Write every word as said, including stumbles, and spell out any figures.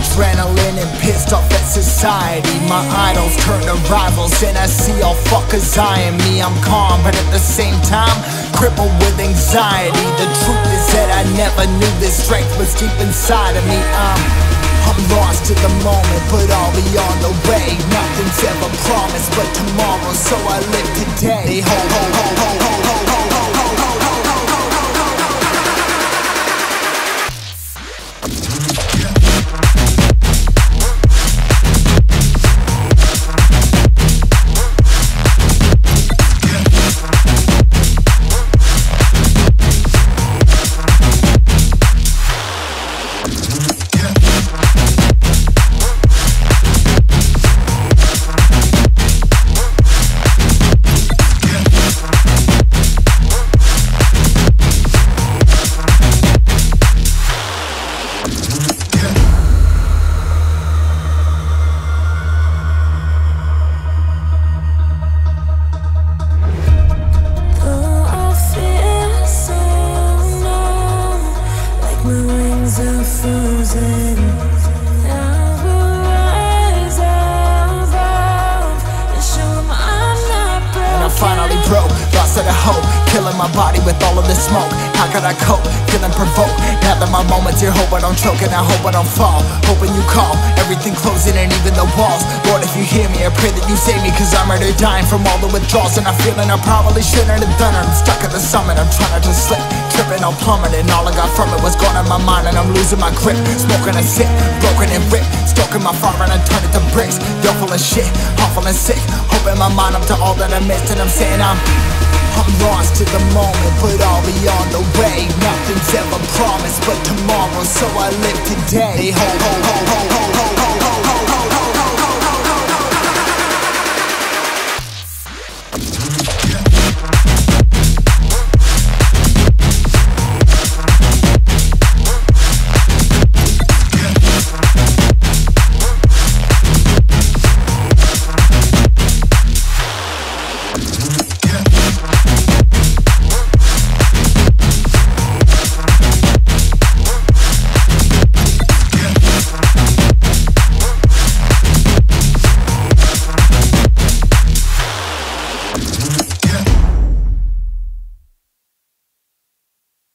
adrenaline and pissed off at society. My idols turn to rivals and I see all fuckers eyeing me. I'm calm but at the same time crippled with anxiety. The truth is that I never knew this strength was deep inside of me. I'm, I'm lost at the moment but I'll be on the way. Nothing's ever promised but tomorrow, so I live today. They hold, hold, hold, hold, hold, hold, hold. Hope, killing my body with all of this smoke. How could I cope? Feeling provoked. Now that my moment's here, hope I don't choke and I hope I don't fall. Hoping you call, everything closing and even the walls. Lord, if you hear me, I pray that you save me, cause I'm already dying from all the withdrawals. And I'm feeling I probably shouldn't have done it. I'm stuck at the summit, I'm trying not to slip. Tripping, I'm plummeting, all I got from it was gone in my mind. And I'm losing my grip, smoking a sip, broken and ripped. Stoking my fire and I turn it to bricks. You're full of shit, awful and sick. Hoping my mind up to all that I missed. And I'm saying I'm... I'm lost to the moment, but I'll be on the way. Nothing's ever promised but tomorrow, so I live today. Hold, hold, hold, hold, hold, hold.